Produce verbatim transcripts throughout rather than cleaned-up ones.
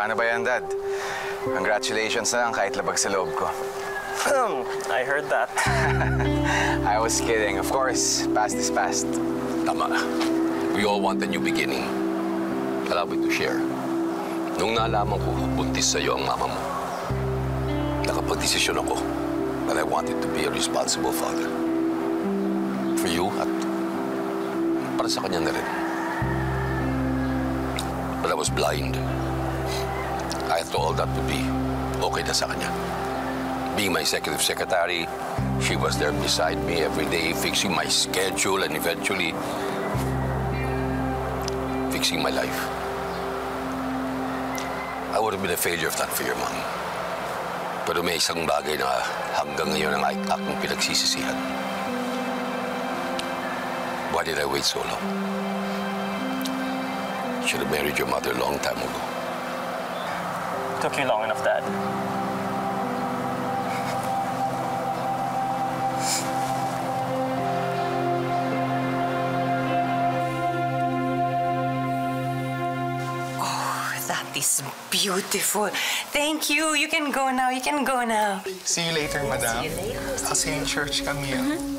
Paano ba yan, Dad? Congratulations na lang kahit labag sa loob ko. I heard that. I was kidding. Of course, past is past. Tama. We all want a new beginning. Allow me to share. Nung naalaman ko, buntis sa'yo ang mama mo, nakapag-desisyon ako that I wanted to be a responsible father. For you at para sa kanya na rin. But I was blind. I thought all that would be okay na sa kanya. Being my executive secretary, she was there beside me every day, fixing my schedule and eventually fixing my life. I would have been a failure if not for your mom. Pero may isang bagay na hanggang ngayon ang akong pinagsisisihan. Why did I wait so long? Should have married your mother a long time ago. It took you long enough, Dad. It's beautiful. Thank you. You can go now. You can go now. See you later, madam. See you later. I'll see you in church, Camille. Mm-hmm.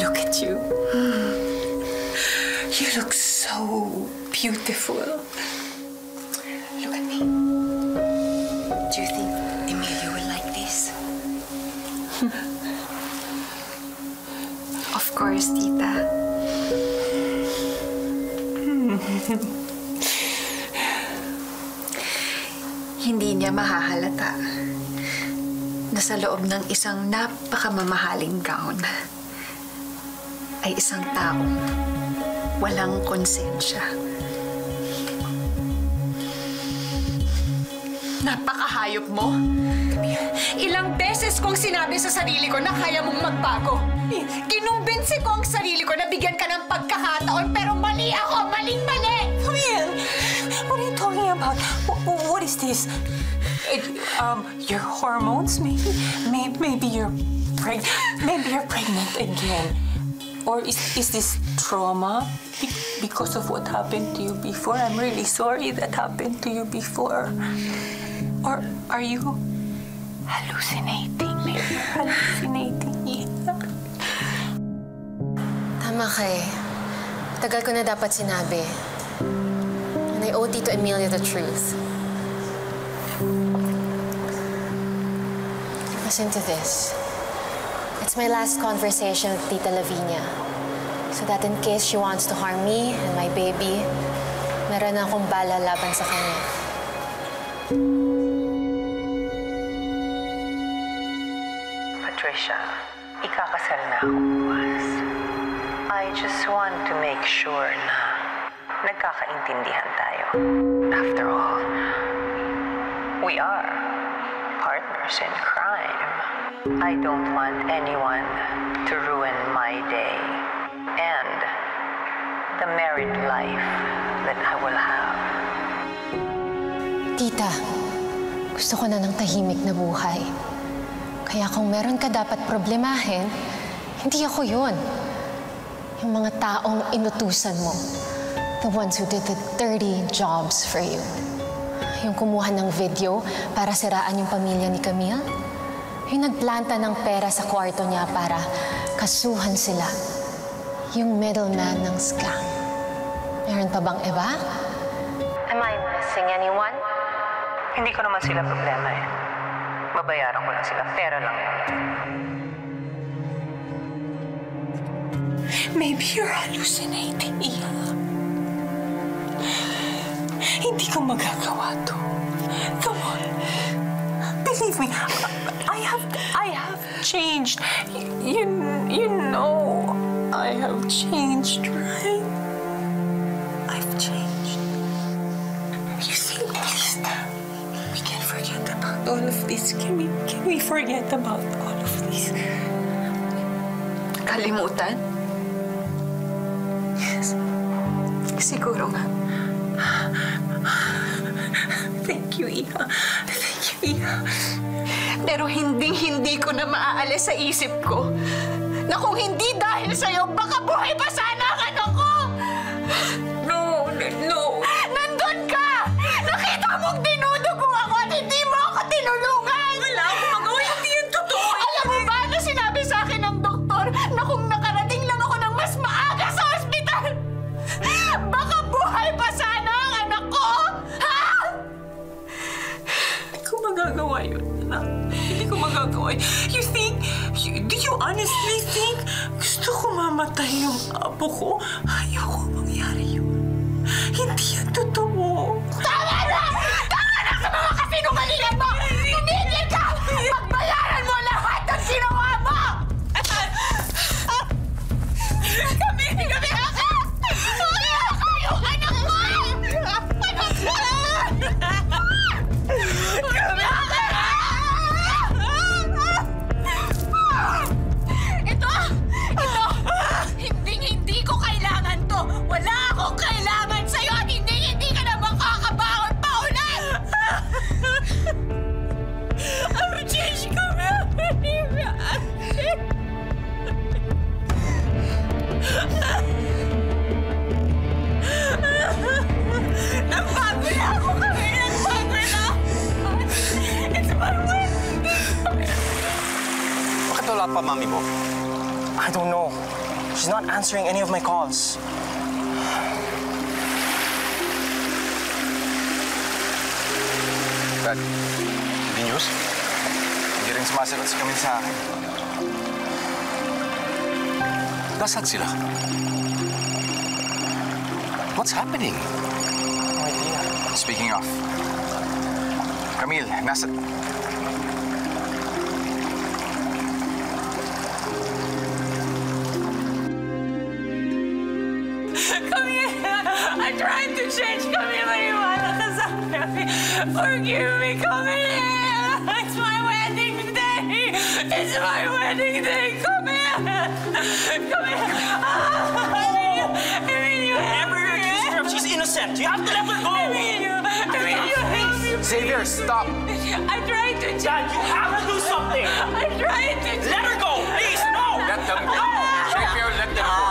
Look at you. You look so beautiful. Look at me. Do you think Emilio will like this? Of course, Tita. Hindi niya mahahalata na sa loob ng isang napakamamahaling gown ay isang taong walang konsensya. Napakahayop mo! Ilang beses kong sinabi sa sarili ko na kaya mong magbago. Kinumbinsi ko ang sarili ko na bigyan ka ng pagkakataon pero mali ako! Maling-mali! Camille! What are you talking about? What is this? It, um, your hormones? Maybe, maybe you're pregnant. Maybe you're pregnant again. Or is, is this trauma because of what happened to you before? I'm really sorry that happened to you before. Or are you hallucinating? Maybe you're hallucinating. Yeah. Tama ka eh. Tagal ko na dapat sinabi. And I owe Tito Emilio the truth. Listen to this. It's my last conversation with Tita Lavinia. So that in case she wants to harm me and my baby, meron na akong bala laban sa kanya. Patricia, ikakasal na ako bukas. I just want to make sure na nagkakaintindihan tayo. After all, we are partners in crime. I don't want anyone to ruin my day and the married life that I will have. Tita, gusto ko na ng tahimik na buhay. Kaya kung meron ka dapat problemahin, hindi ako yun. Yung mga taong inutusan mo. The ones who did the dirty jobs for you. Yung kumuha ng video para siraan yung pamilya ni Camille. Yung nagplanta ng pera sa kwarto niya para kasuhan sila. Yung middleman ng scam. Meron pa bang iba? Am I missing anyone? Hindi ko naman sila problema eh. Babayaran ko lang sila. Pera lang. Maybe you're hallucinating, Ida. Hindi ko magagawa to. Come on. Believe me. I have, I have changed. You, you know, I have changed, right? I've changed. You think, please, we can forget about all of this? Can we, can we forget about all of this? Kalimutan? Yes. Siguro nga. Thank you, Iha. Thank you, Iha. Pero hinding-hindi ko na maaalis sa isip ko na kung hindi dahil sa'yo, baka buhay pa sana ang anak ko! magagawa yun, anak. Hindi ko magagawa yun. You think, you, do you honestly think gusto ko mamatay yung apo ko? Ayoko mangyari yun. Hindi yan totoo. Tama na! Tama na sa mga kasinungalingan mo! Tumigil ka! Pagbayaran mo lahat ng sinawa mo! Kami, kami! Pa, mommy mo? I don't know. She's not answering any of my calls. Dad, hindi news? Hindi rin sumasagot si Camille sa akin. Nasaan sila? What's happening? No idea. Speaking of, Camille, nasa... Change, Camille, maniwala ka sa akin. Forgive me, Camille. It's my wedding day. It's my wedding day, Camille. Camille. Emilio, Emilio, never accuse her. She's innocent. You have to let her go. Emilio, Emilio, help me. Xavier, stop. I tried to change. Dad, you have to do something. I tried to change. Let her go, please. No. Let them go. Xavier, let them go.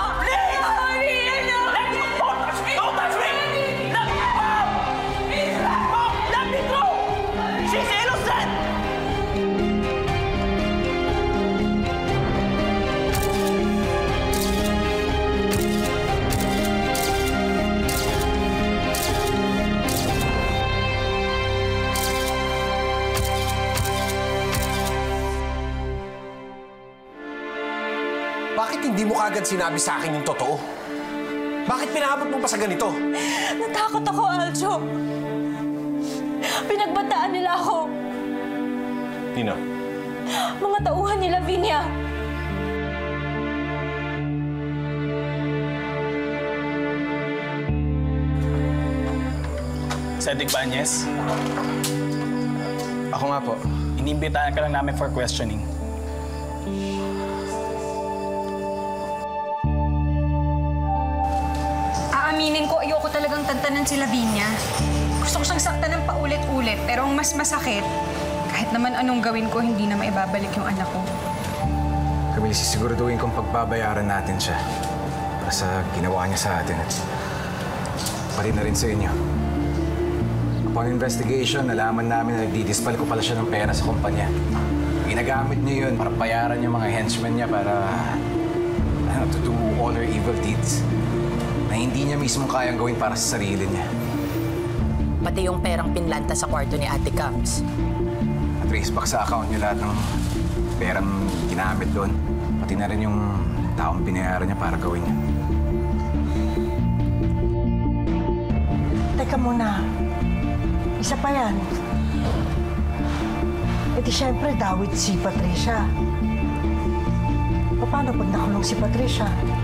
Hindi mo agad sinabi sa akin yung totoo. Bakit pinahabot mo pa sa ganito? Natakot ako, Aljo. Pinagbataan nila ako. Tina? Mga tauhan ni Lavinia. Cedric Bañez? Ako nga po. Inimbitahan ka lang namin for questioning. Aminin ko, ayoko talagang tantanan si Lavinia. Gusto ko siyang saktan ng paulit-ulit, pero ang mas masakit, kahit naman anong gawin ko, hindi na maibabalik yung anak ko. Camille, sisiguraduhin kong pagbabayaran natin siya para sa ginawa niya sa atin. Pati na rin sa inyo. Upon investigation, nalaman namin na nagdidispal ko pala siya ng pera sa kumpanya. Ginagamit niya yun para bayaran yung mga henchmen niya para ano, to do all her evil deeds. Na hindi niya mismo kayang gawin para sa sarili niya. Pati yung perang pinlanta sa kwarto ni Ate Gams. At-trace back sa account niya lahat ng perang ginamit doon. Pati na rin yung taong pinayaran niya para gawin niya. Teka muna. Isa pa yan. E di siyempre dawit si Patricia. O paano pag nakulong si Patricia?